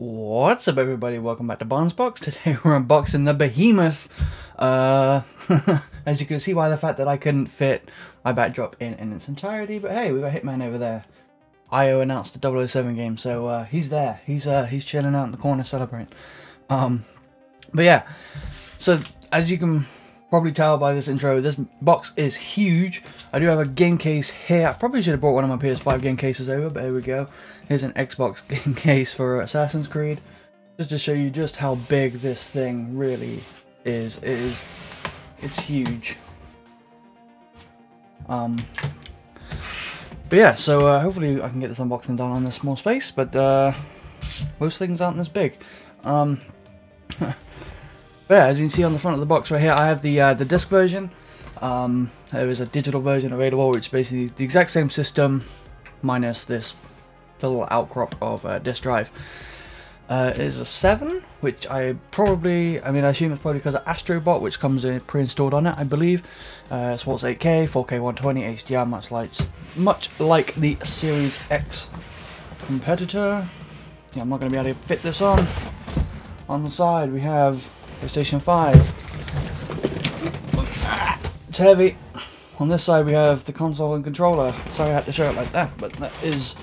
What's up, everybody? Welcome back to Bonds Box. Today we're unboxing the behemoth. As you can see by the fact that I couldn't fit my backdrop in its entirety, but hey, we got Hitman over there. IO announced the 007 game, so he's there. He's chilling out in the corner celebrating. But yeah, so as you can probably tell by this intro, this box is huge. I do have a game case here. I probably should have brought one of my PS5 game cases over, but here we go. Here's an Xbox game case for Assassin's Creed. Just to show you just how big this thing really is. It's huge. But yeah, so hopefully I can get this unboxing done on this small space, but most things aren't this big. But yeah, as you can see on the front of the box right here, I have the disc version. There is a digital version available, which is basically the exact same system, minus this little outcrop of disc drive. It is a 7, which I assume it's probably because of Astro Bot, which comes in pre-installed on it, I believe. It's 4K, 4K 120 HDR, much like the Series X competitor. Yeah, I'm not going to be able to fit this on. On the side, we have PlayStation 5. It's heavy. On this side we have the console and controller. Sorry I had to show it like that, but that is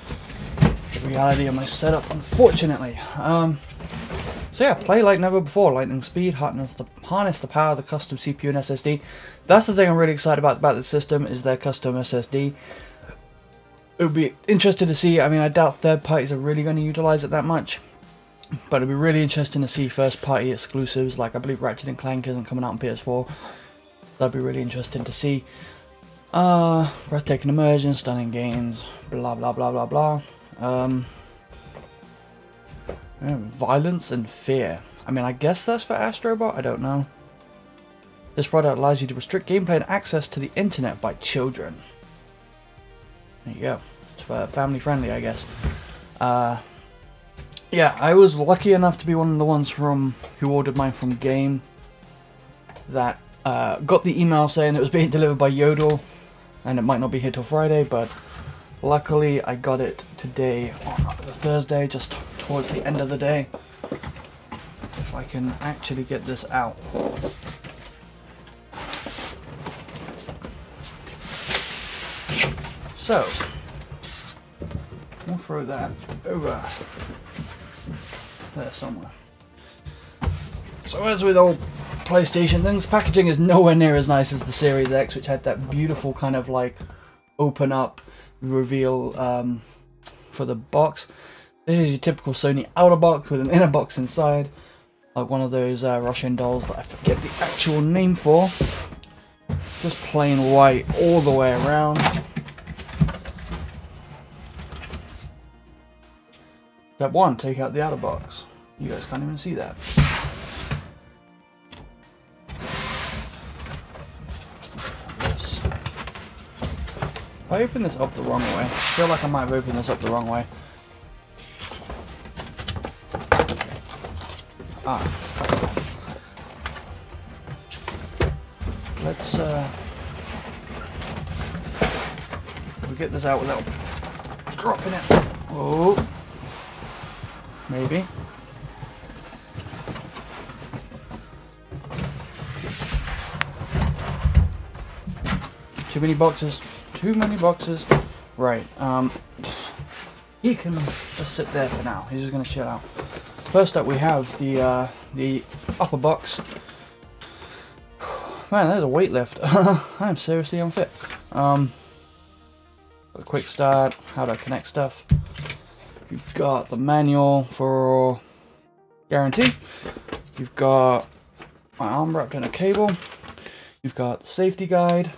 the reality of my setup, unfortunately. So yeah, play like never before. Lightning speed, harness the power of the custom CPU and SSD. That's the thing I'm really excited about this system, is their custom SSD. It would be interesting to see. I mean, I doubt third parties are really going to utilize it that much. But it'd be really interesting to see first-party exclusives, like I believe Ratchet & Clank isn't coming out on PS4. That'd be really interesting to see. Breathtaking immersion, stunning games, blah blah blah blah blah. Violence and fear. I mean, I guess that's for Astro Bot, I don't know. This product allows you to restrict gameplay and access to the internet by children. There you go. It's for family-friendly, I guess. Yeah, I was lucky enough to be one of the ones who ordered mine from Game that got the email saying it was being delivered by Yodel and it might not be here till Friday, but luckily I got it today on Thursday, just towards the end of the day. If I can actually get this out. So, we'll throw that over there somewhere. So as with all PlayStation things, packaging is nowhere near as nice as the Series X, which had that beautiful kind of like open up reveal for the box. This is your typical Sony outer box with an inner box inside, like one of those Russian dolls that I forget the actual name for. Just plain white all the way around. Step 1, take out the outer box. You guys can't even see that. If I open this up the wrong way, I feel like I might have opened this up the wrong way. Let's we'll get this out without dropping it. Oh. Maybe. Too many boxes. Too many boxes. Right. He can just sit there for now. He's just gonna chill out. First up, we have the upper box. Man, there's a weight lift. I am seriously unfit. A quick start. How do I connect stuff? You've got the manual for guarantee. You've got my arm wrapped in a cable. You've got the safety guide.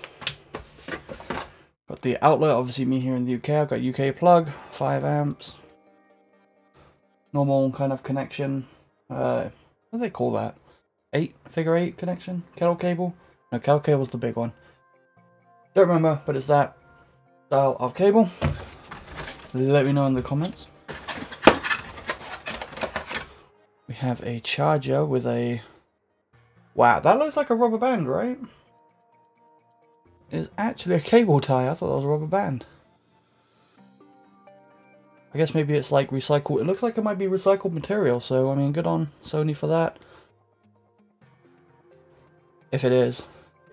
Got the outlet, obviously me here in the UK. I've got UK plug, 5 amps. Normal kind of connection. What do they call that? Figure 8 connection? Kettle cable? No, kettle cable's the big one. Don't remember, but it's that style of cable. Let me know in the comments. We have a charger with a... Wow, that looks like a rubber band, right? It's actually a cable tie. I thought that was a rubber band. I guess maybe it's like recycled. It looks like it might be recycled material, so I mean, good on Sony for that. If it is. It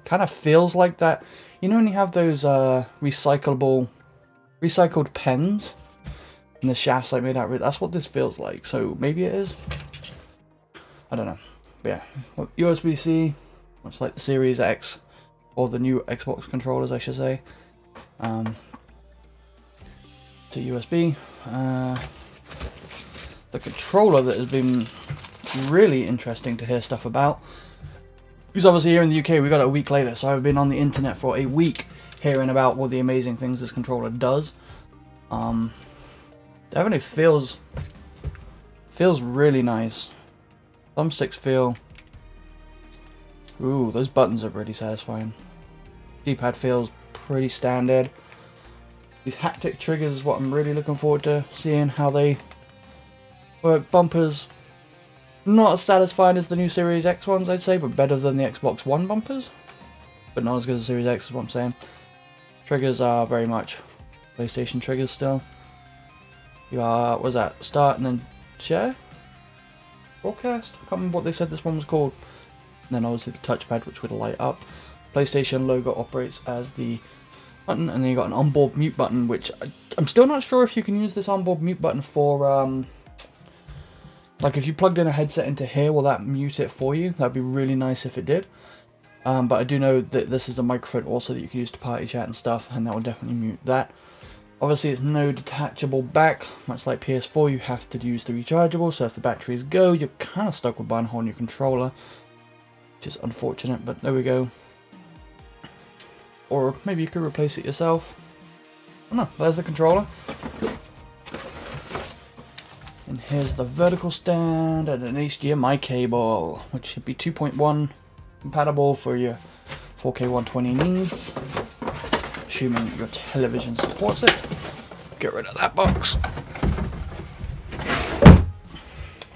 kind of feels like that. You know when you have those recycled pens? And the shaft's like made out of it. That's what this feels like, so maybe it is. I don't know. But yeah, USB-C, much like the Series X, or the new Xbox controllers, I should say. To USB. The controller that has been really interesting to hear stuff about. Because obviously here in the UK we got it a week later, so I've been on the internet for a week hearing about all the amazing things this controller does. Definitely feels really nice. Thumbsticks feel... Ooh, those buttons are pretty satisfying. D-pad feels pretty standard. These haptic triggers is what I'm really looking forward to seeing how they work. Bumpers, not as satisfying as the new Series X ones, I'd say, but better than the Xbox One bumpers. But not as good as Series X is what I'm saying. Triggers are very much PlayStation triggers still. You are, what was that, start and then share? Broadcast? I can't remember what they said this one was called. And then obviously the touchpad, which would light up. PlayStation logo operates as the button, and then you got an onboard mute button, which I'm still not sure if you can use this onboard mute button for, like if you plugged in a headset into here, will that mute it for you? That'd be really nice if it did. But I do know that this is a microphone also that you can use to party chat and stuff, and that will definitely mute that. Obviously it's no detachable back, much like PS4, you have to use the rechargeable, so if the batteries go, you're kind of stuck with buying a whole new controller, which is unfortunate, but there we go. Or maybe you could replace it yourself. Oh no, there's the controller. And here's the vertical stand and an HDMI cable, which should be 2.1 compatible for your 4K 120 needs. Assuming your television supports it. Get rid of that box.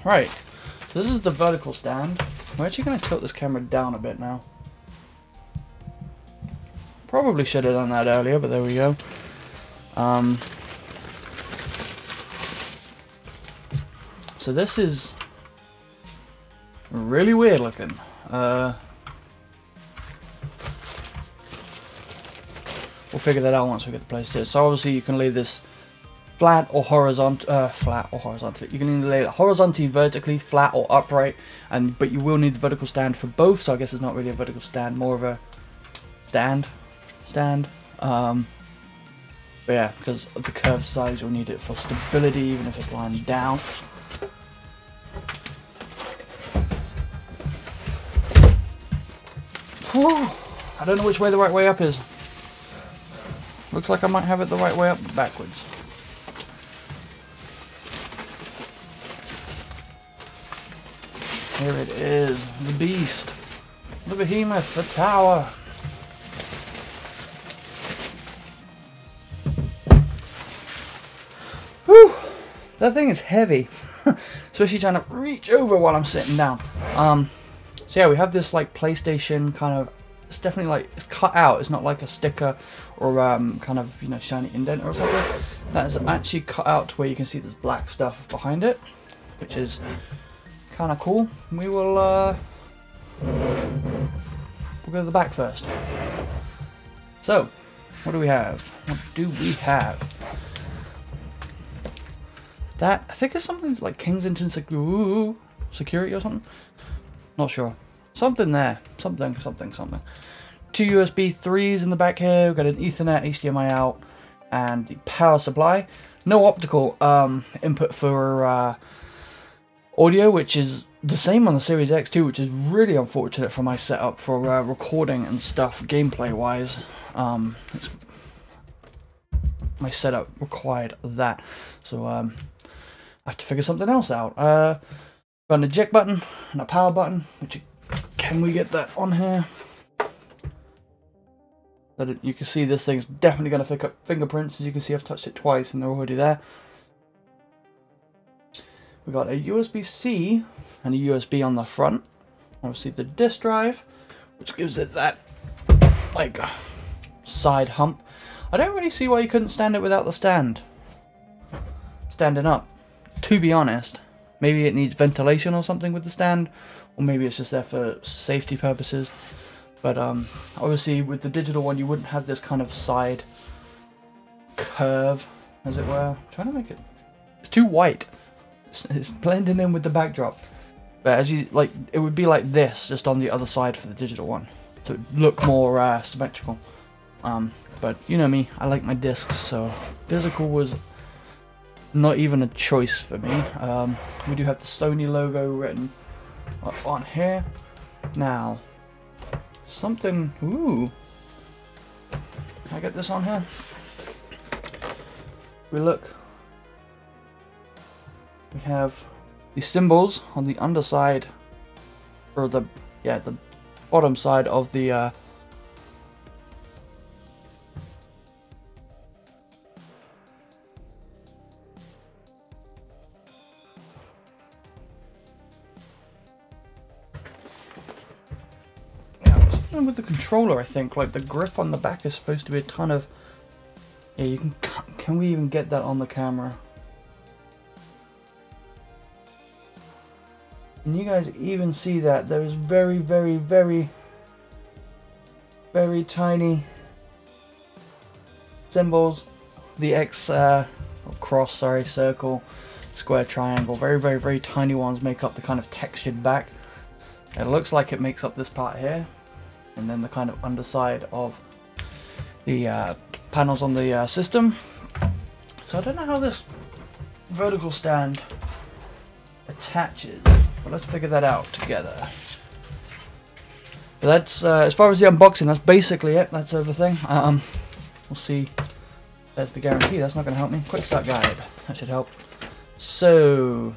Right, so this is the vertical stand. We're actually going to tilt this camera down a bit now. Probably should have done that earlier, but there we go. So this is really weird looking. We'll figure that out once we get the PlayStation. So obviously you can lay this flat or horizontal. You can either lay it horizontally, vertically, flat or upright. But you will need the vertical stand for both. So I guess it's not really a vertical stand, more of a stand. But yeah, because of the curved sides, you'll need it for stability, even if it's lying down. Whew, I don't know which way the right way up is. Looks like I might have it the right way up, but backwards. Here it is, the beast, the behemoth, the tower. That thing is heavy, especially trying to reach over while I'm sitting down. So yeah, we have this like PlayStation kind of, it's definitely like, it's cut out. It's not like a sticker or kind of, you know, shiny indent or something. That is actually cut out to where you can see this black stuff behind it, which is kind of cool. We will, we'll go to the back first. So, what do we have? What do we have? That, I think it's something like Kingston security or something. Not sure. Something there. Something. Two USB 3s in the back here. We've got an Ethernet, HDMI out, and the power supply. No optical input for audio, which is the same on the Series X too, which is really unfortunate for my setup for recording and stuff gameplay-wise. My setup required that. So, I have to figure something else out. Got an eject button and a power button. Which, can we get that on here? That you can see this thing's definitely going to pick up fingerprints. As you can see, I've touched it twice and they're already there. We got a USB-C and a USB on the front. Obviously the disk drive, which gives it that like side hump. I don't really see why you couldn't stand it without the stand. standing up, to be honest. Maybe it needs ventilation or something with the stand, or maybe it's just there for safety purposes. But obviously with the digital one, you wouldn't have this kind of side curve, as it were. I'm trying to make it... It's too white. It's blending in with the backdrop. But as you, like, it would be like this, just on the other side for the digital one. So it would look more symmetrical. But you know me, I like my discs, so physical was not even a choice for me. We do have the Sony logo written up on here. Now, something, ooh, can I get this on here? We look, we have the symbols on the underside, or the, yeah, the bottom side of the, with the controller, I think, like the grip on the back is supposed to be a ton of, yeah, you can we even get that on the camera? Can you guys even see that? There is very, very, very, very tiny symbols. The X, cross, sorry, circle, square, triangle, very, very, very tiny ones make up the kind of textured back. It looks like it makes up this part here. And then the kind of underside of the panels on the system. So I don't know how this vertical stand attaches, but let's figure that out together. But that's as far as the unboxing, that's basically it. That's everything. We'll see. There's the guarantee. That's not going to help me. Quick start guide. That should help. So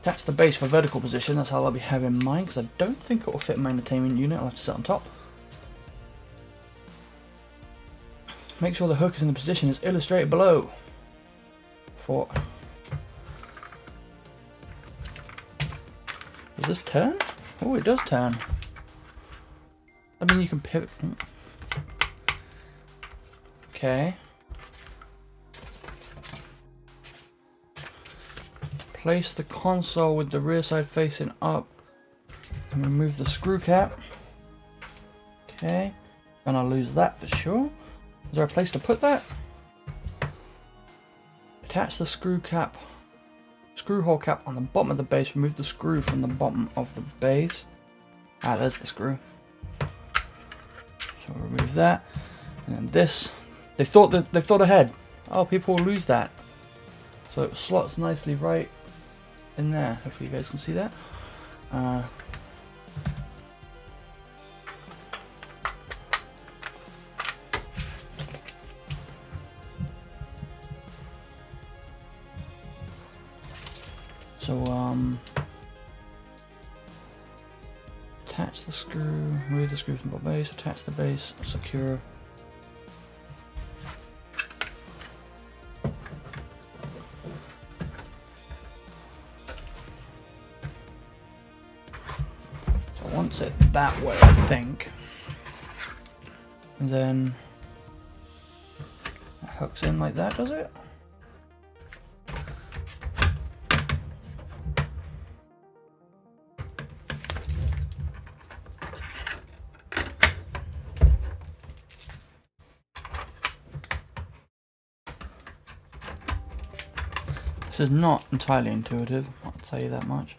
attach the base for vertical position, that's how I'll be having mine, because I don't think it will fit my entertainment unit, I'll have to sit on top. Make sure the hook is in the position as illustrated below. For... Does this turn? Oh, it does turn. I mean, you can pivot... Okay. Place the console with the rear side facing up and remove the screw cap. Okay, and I'll lose that for sure. Is there a place to put that? Attach the screw cap, screw hole cap on the bottom of the base. Remove the screw from the bottom of the base. Ah, there's the screw. So we'll remove that. And then this, they thought ahead. Oh, people will lose that. So it slots nicely right in there. Hopefully you guys can see that. Attach the screw, remove the screw from the base, attach the base, secure. It that way, I think, and then it hooks in like that, does it? This is not entirely intuitive, I'll tell you that much.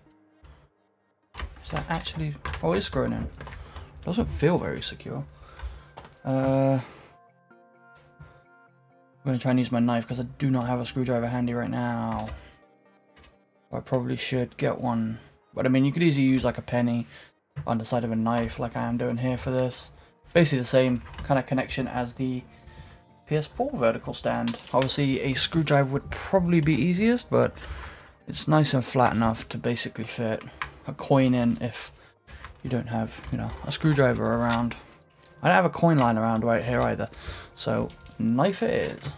That actually, oh, it's screwing in. Doesn't feel very secure. I'm gonna try and use my knife because I do not have a screwdriver handy right now. I probably should get one, but I mean, you could easily use like a penny on the side of a knife, like I am doing here for this. Basically, the same kind of connection as the PS4 vertical stand. Obviously, a screwdriver would probably be easiest, but it's nice and flat enough to basically fit a coin in if you don't have, you know, a screwdriver around. I don't have a coin line around right here either, so knife it is.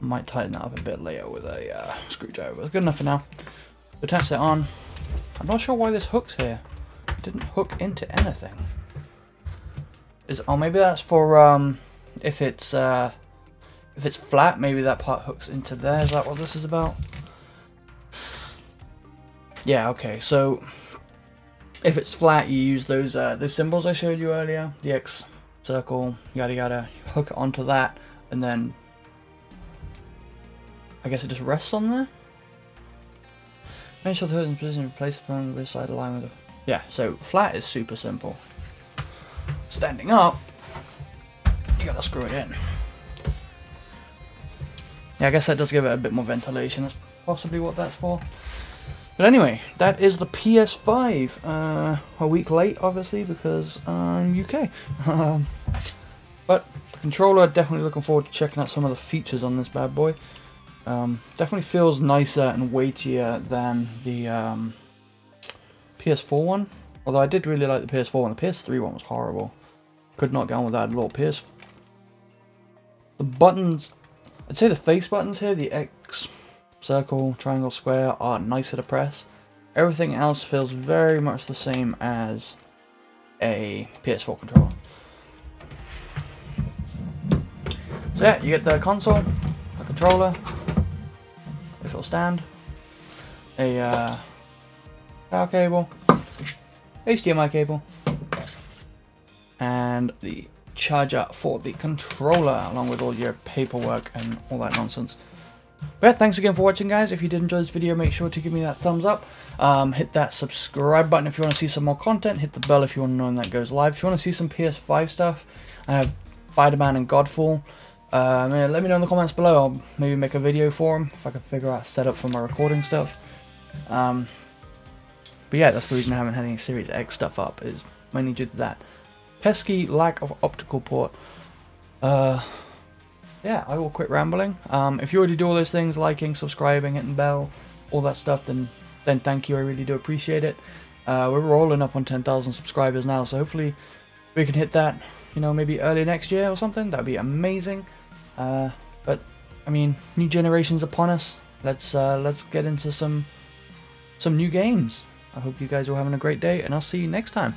Might tighten that up a bit later with a screwdriver. It's good enough for now. attach that on. I'm not sure why this hook's here. It didn't hook into anything. Is, oh, maybe that's for if it's flat, maybe that part hooks into there. Is that what this is about? Yeah. Okay. So if it's flat, you use those symbols I showed you earlier, the X, circle, yada yada. You hook it onto that, and then I guess it just rests on there. Make sure to hold it in position and place it from the side aligned with it. Yeah. So flat is super simple. Standing up, you gotta screw it in. Yeah, I guess that does give it a bit more ventilation. That's possibly what that's for. But anyway, that is the PS5. A week late, obviously, because UK. But the controller, definitely looking forward to checking out some of the features on this bad boy. Definitely feels nicer and weightier than the PS4 one. Although I did really like the PS4 one. The PS3 one was horrible. Could not get on with that at all. PS... The buttons... I'd say the face buttons here, the X, circle, triangle, square, are nicer to press. Everything else feels very much the same as a PS4 controller. So yeah, you get the console, a controller, if it'll stand, a power cable, HDMI cable, and the charger for the controller, along with all your paperwork and all that nonsense. But yeah, thanks again for watching, guys. If you did enjoy this video, make sure to give me that thumbs up. Hit that subscribe button if you want to see some more content. Hit the bell if you want to know when that goes live. If you want to see some PS5 stuff, I have Spider-Man and Godfall. Let me know in the comments below. I'll maybe make a video for them if I can figure out a setup for my recording stuff. But yeah, that's the reason I haven't had any Series X stuff up, is mainly due to that pesky lack of optical port. Yeah, I will quit rambling. If you already do all those things, liking, subscribing, hitting bell, all that stuff, then thank you. I really do appreciate it. We're rolling up on 10,000 subscribers now, so hopefully we can hit that, you know, maybe early next year or something. That'd be amazing. But I mean, new generation's upon us. Let's get into some new games. I hope you guys are having a great day, and I'll see you next time.